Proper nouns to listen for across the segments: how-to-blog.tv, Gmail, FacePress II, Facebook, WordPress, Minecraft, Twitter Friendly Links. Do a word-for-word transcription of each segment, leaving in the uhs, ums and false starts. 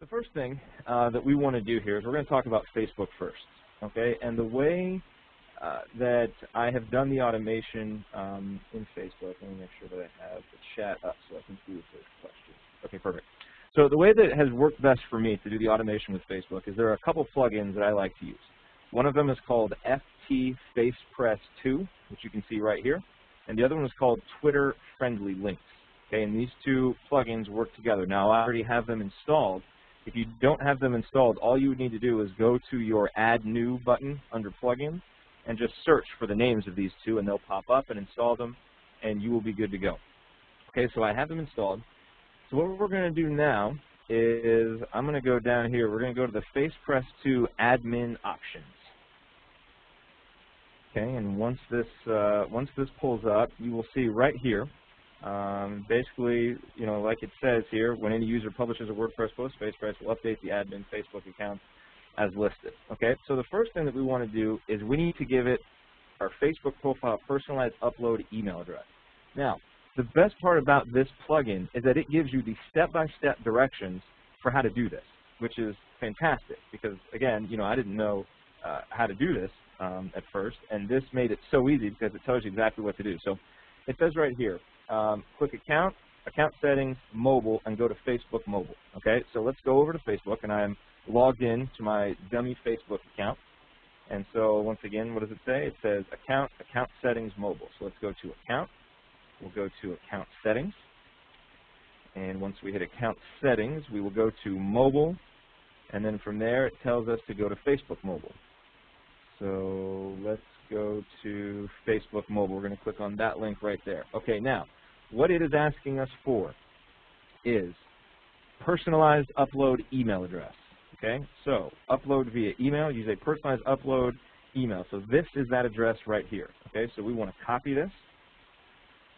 The first thing uh, that we want to do here is we're going to talk about Facebook first, okay? And the way uh, that I have done the automation um, in Facebook, let me make sure that I have the chat up so I can see if there's questions. Okay, perfect. So the way that has worked best for me to do the automation with Facebook is there are a couple plugins that I like to use. One of them is called F T FacePress two, which you can see right here, and the other one is called Twitter Friendly Links. Okay, and these two plugins work together. Now, I already have them installed. If you don't have them installed, all you would need to do is go to your Add New button under Plugins and just search for the names of these two, and they'll pop up and install them, and you will be good to go. Okay, so I have them installed. So what we're going to do now is I'm going to go down here. We're going to go to the FacePress two Admin Options. Okay, and once this uh, once this pulls up, you will see right here. Um, basically, you know, like it says here, when any user publishes a WordPress post, FacePress will update the admin Facebook account as listed. Okay, so the first thing that we want to do is we need to give it our Facebook profile personalized upload email address. Now, the best part about this plugin is that it gives you the step-by-step directions for how to do this, which is fantastic because, again, you know, I didn't know uh, how to do this um, at first, and this made it so easy because it tells you exactly what to do. So it says right here, Um, click account, account settings, mobile, and go to Facebook mobile. Okay, so let's go over to Facebook, and I'm logged in to my dummy Facebook account. And so once again, what does it say? It says account, account settings, mobile. So let's go to account. We'll go to account settings. And once we hit account settings, we will go to mobile. And then from there, it tells us to go to Facebook mobile. So let's go to Facebook mobile. We're going to click on that link right there. Okay, now. What it is asking us for is personalized upload email address, okay? So upload via email, use a personalized upload email. So this is that address right here, okay? So we want to copy this,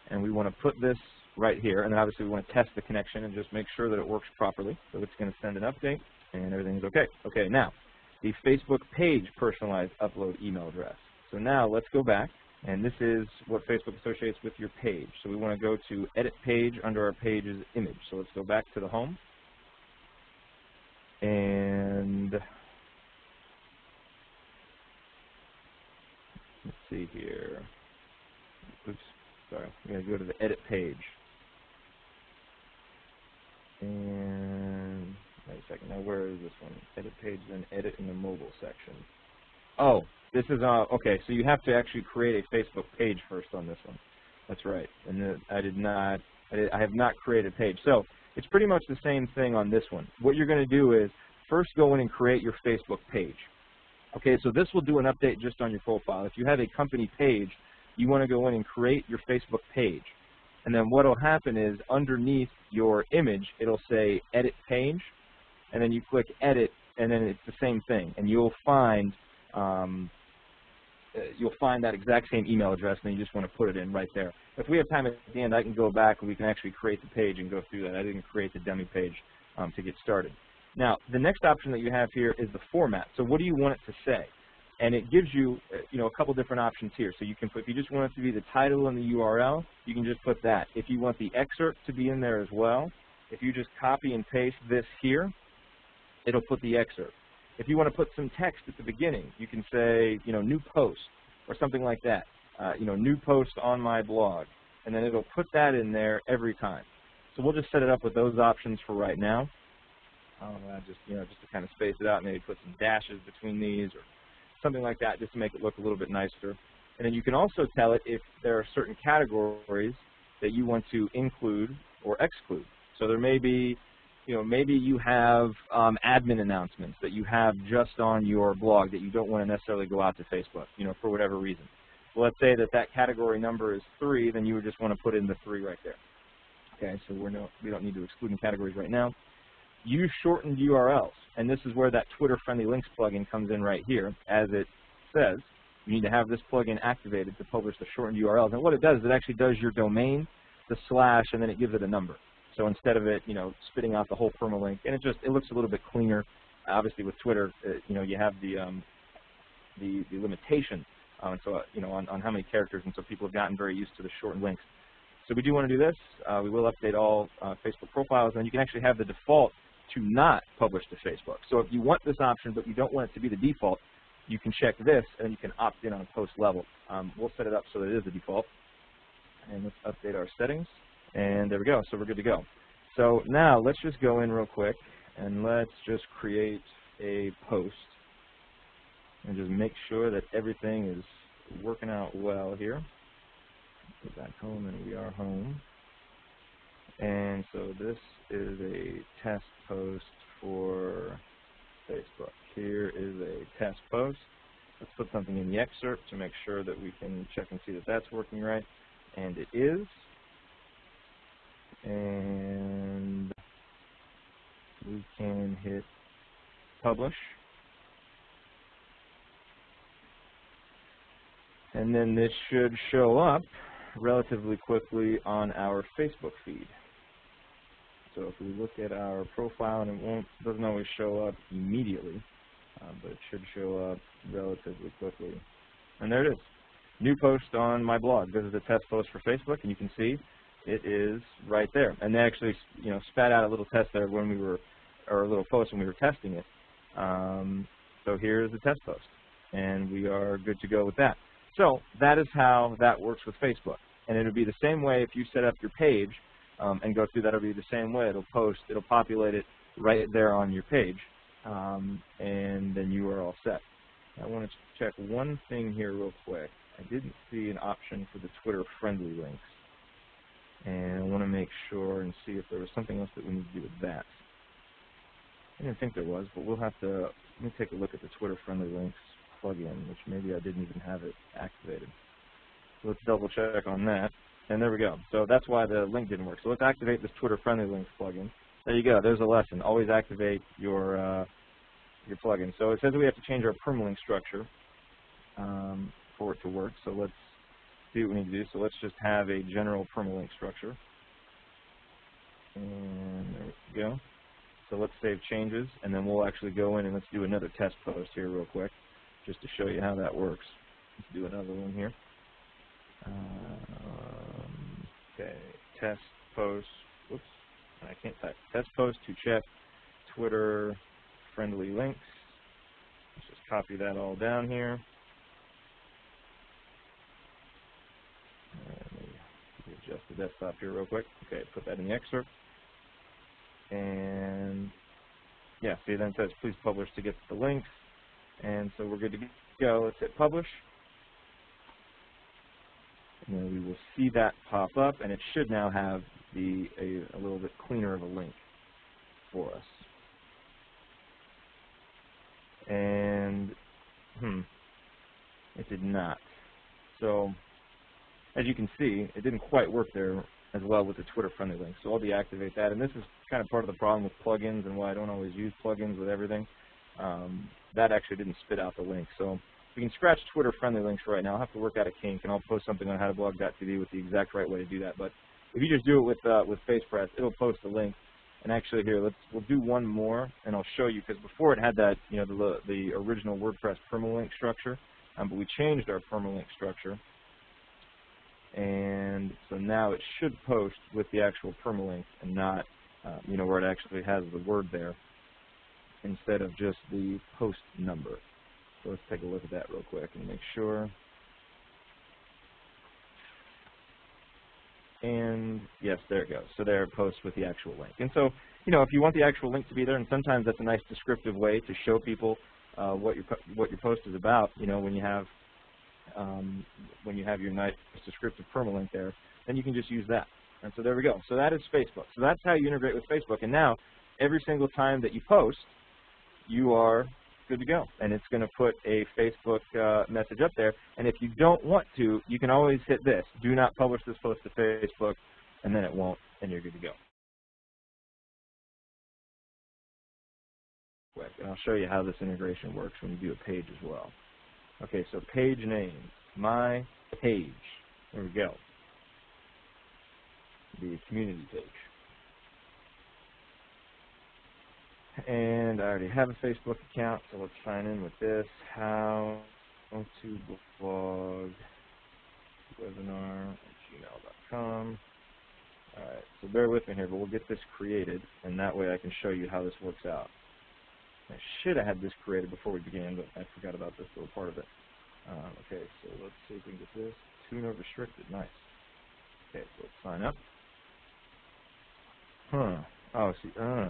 and we want to put this right here, and then obviously we want to test the connection and just make sure that it works properly. So it's going to send an update, and everything's okay. Okay, now, the Facebook page personalized upload email address. So now let's go back. And this is what Facebook associates with your page. So we want to go to Edit Page under our page's image. So let's go back to the home. And let's see here. Oops, sorry. We're going to go to the Edit Page. And wait a second. Now, where is this one? Edit Page, then Edit in the Mobile section. Oh, this is, uh, okay, so you have to actually create a Facebook page first on this one. That's right, and the, I did not, I, did, I have not created a page. So it's pretty much the same thing on this one. What you're going to do is first go in and create your Facebook page. Okay, so this will do an update just on your profile. If you have a company page, you want to go in and create your Facebook page. And then what will happen is underneath your image, it'll say Edit Page, and then you click Edit, and then it's the same thing, and you'll find Um, you'll find that exact same email address, and you just want to put it in right there. If we have time at the end, I can go back and we can actually create the page and go through that. I didn't create the dummy page um, to get started. Now, the next option that you have here is the format. So what do you want it to say? And it gives you, you know, a couple different options here. So you can put, if you just want it to be the title and the U R L, you can just put that. If you want the excerpt to be in there as well, if you just copy and paste this here, it'll put the excerpt. If you want to put some text at the beginning, you can say, you know, new post or something like that. Uh, you know, new post on my blog. And then it'll put that in there every time. So we'll just set it up with those options for right now. Um, just, you know, just to kind of space it out, maybe put some dashes between these or something like that just to make it look a little bit nicer. And then you can also tell it if there are certain categories that you want to include or exclude. So there may be, you know, maybe you have um, admin announcements that you have just on your blog that you don't want to necessarily go out to Facebook, you know, for whatever reason. So let's say that that category number is three, then you would just want to put in the three right there. Okay, so we're no, we don't need to exclude any categories right now. Use shortened U R Ls, and this is where that Twitter Friendly Links plugin comes in right here. As it says, you need to have this plugin activated to publish the shortened U R Ls. And what it does is it actually does your domain, the slash, and then it gives it a number. So instead of it, you know, spitting out the whole permalink, and it just it looks a little bit cleaner. Obviously, with Twitter, uh, you know, you have the um, the, the limitation, um, so uh, you know, on, on how many characters, and so people have gotten very used to the shortened links. So we do want to do this. Uh, we will update all uh, Facebook profiles, and you can actually have the default to not publish to Facebook. So if you want this option but you don't want it to be the default, you can check this and you can opt in on post level. Um, we'll set it up so that it is the default. And let's update our settings. And there we go, so we're good to go. So now let's just go in real quick and let's just create a post and just make sure that everything is working out well here. Go back home, and we are home. And so this is a test post for Facebook. Here is a test post. Let's put something in the excerpt to make sure that we can check and see that that's working right. And it is. And we can hit publish. And then this should show up relatively quickly on our Facebook feed. So if we look at our profile, and it won't, doesn't always show up immediately, uh, but it should show up relatively quickly. And there it is. New post on my blog. This is a test post for Facebook, and you can see it is right there. And they actually, you know, spat out a little test there when we were, or a little post when we were testing it. Um, so here is the test post, and we are good to go with that. So that is how that works with Facebook. And it'll be the same way if you set up your page um, and go through that. It'll be the same way. It'll post, it'll populate it right there on your page, um, and then you are all set. I want to check one thing here real quick. I didn't see an option for the Twitter friendly links, and I want to make sure and see if there was something else that we need to do with that. I didn't think there was, but we'll have to, let me take a look at the Twitter friendly links plugin, which maybe I didn't even have it activated. So let's double check on that, and there we go. So that's why the link didn't work. So let's activate this Twitter friendly links plugin. There you go, there's a lesson. Always activate your, uh, your plugin. So it says we have to change our permalink structure um, for it to work. So let's see what we need to do. So let's just have a general permalink structure. And there we go. So let's save changes, and then we'll actually go in and let's do another test post here real quick, just to show you how that works. Let's do another one here. Um, okay, test post, whoops, I can't type. Test post to check Twitter friendly links. Let's just copy that all down here. And let me adjust the desktop here real quick. Okay, put that in the excerpt. And yeah, see, then it says please publish to get the links. And so we're good to go. Let's hit publish. And then we will see that pop up, and it should now have the a, a little bit cleaner of a link for us. And hmm, it did not. So as you can see, it didn't quite work there as well with the Twitter friendly link. So I'll deactivate that. And this is kind of part of the problem with plugins and why I don't always use plugins with everything. Um, that actually didn't spit out the link. So we can scratch Twitter-friendly links right now. I'll have to work out a kink, and I'll post something on how to blog dot t v with the exact right way to do that. But if you just do it with, uh, with FacePress, it'll post the link. And actually here, let's, we'll do one more, and I'll show you, because before it had that, you know, the, the original WordPress permalink structure, um, but we changed our permalink structure. And so now it should post with the actual permalink and not, uh, you know, where it actually has the word there, instead of just the post number. So let's take a look at that real quick and make sure. And yes, there it goes. So there it posts with the actual link. And so, you know, if you want the actual link to be there, and sometimes that's a nice descriptive way to show people uh, what your what your post is about. You know, when you have um, when you have your nice descriptive permalink there, then you can just use that. And so there we go. So that is Facebook. So that's how you integrate with Facebook. And now, every single time that you post, you are good to go, and it's going to put a Facebook uh, message up there. And if you don't want to, you can always hit this, do not publish this post to Facebook, and then it won't, and you're good to go. And I'll show you how this integration works when you do a page as well. Okay, so page name, my page. There we go, the community page. And I already have a Facebook account, so let's sign in with this. How to blog webinar at gmail dot com. All right, so bear with me here, but we'll get this created, and that way I can show you how this works out. I should have had this created before we began, but I forgot about this little part of it. Um, okay, so let's see if we can get this. Tune over restricted, nice. Okay, so let's sign up. Huh, oh, see, oh.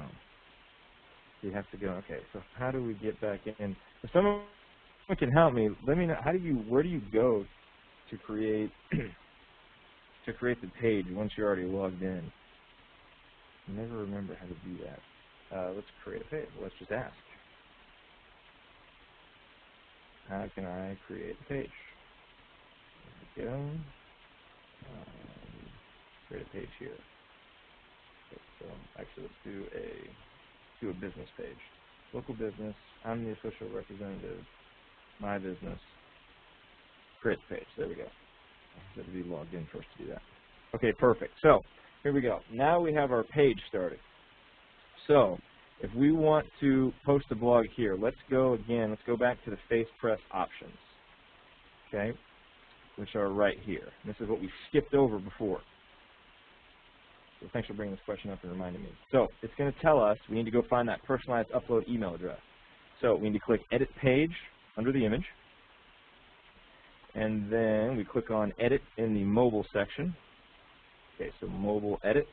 So you have to go, okay, so how do we get back in? If someone can help me, let me know, how do you, where do you go to create, to create the page once you're already logged in? I never remember how to do that. Uh, let's create a page. Let's just ask. How can I create a page? There we go. Um, create a page here. Okay, so actually, let's do a do a business page. Local business. I'm the official representative. My business. Create a page. There we go. I have to be logged in first to do that. Okay, perfect. So here we go. Now we have our page started. So if we want to post a blog here, let's go again, let's go back to the FacePress options, okay, which are right here. This is what we skipped over before. So thanks for bringing this question up and reminding me. So it's going to tell us we need to go find that personalized upload email address. So we need to click Edit Page under the image, and then we click on Edit in the mobile section. Okay, so mobile edit.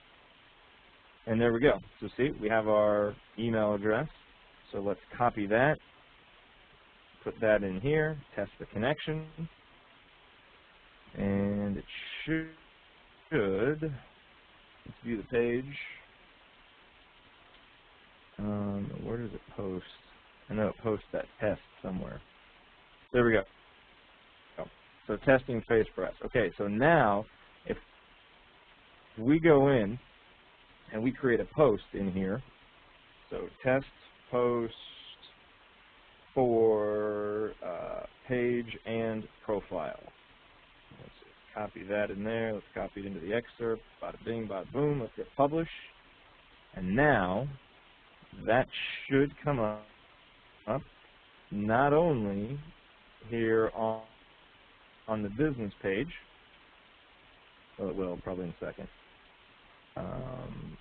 And there we go. So see, we have our email address. So let's copy that, put that in here, test the connection, and it should, let's view the page. Um, where does it post? I know it posts that test somewhere. There we go. Oh, so testing FacePress. Okay, so now if we go in, and we create a post in here. So test post for uh, page and profile. Let's copy that in there. Let's copy it into the excerpt. Bada bing, bada boom. Let's hit publish. And now that should come up, up not only here on, on the business page, well, it will probably in a second. Um,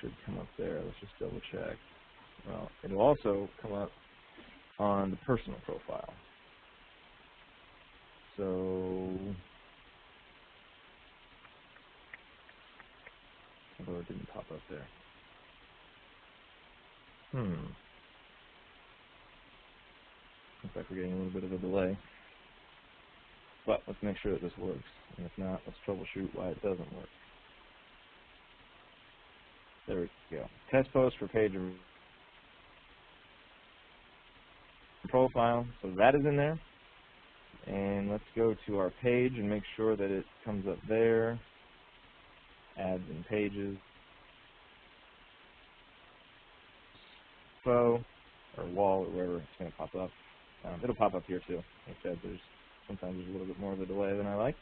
should come up there. Let's just double check. Well, it'll also come up on the personal profile. So, although it didn't pop up there. Hmm. Looks like we're getting a little bit of a delay. But let's make sure that this works, and if not, let's troubleshoot why it doesn't work. There we go. Test post for page and profile, so that is in there. And let's go to our page and make sure that it comes up there. Ads and pages. Info, or wall, or wherever it's going to pop up. Um, it'll pop up here too. Like I said, there's sometimes there's a little bit more of a delay than I like.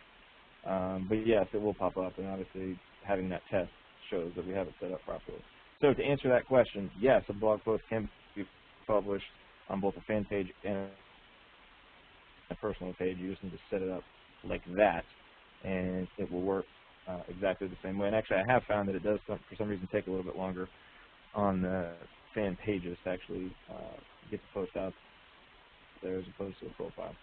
Um, but yes, it will pop up, and obviously having that test shows that we have it set up properly. So to answer that question, yes, a blog post can be published on both a fan page and a personal page. You just need to set it up like that, and it will work uh, exactly the same way. And actually, I have found that it does, some, for some reason, take a little bit longer on the fan pages to actually uh, get the post out there as opposed to a profile.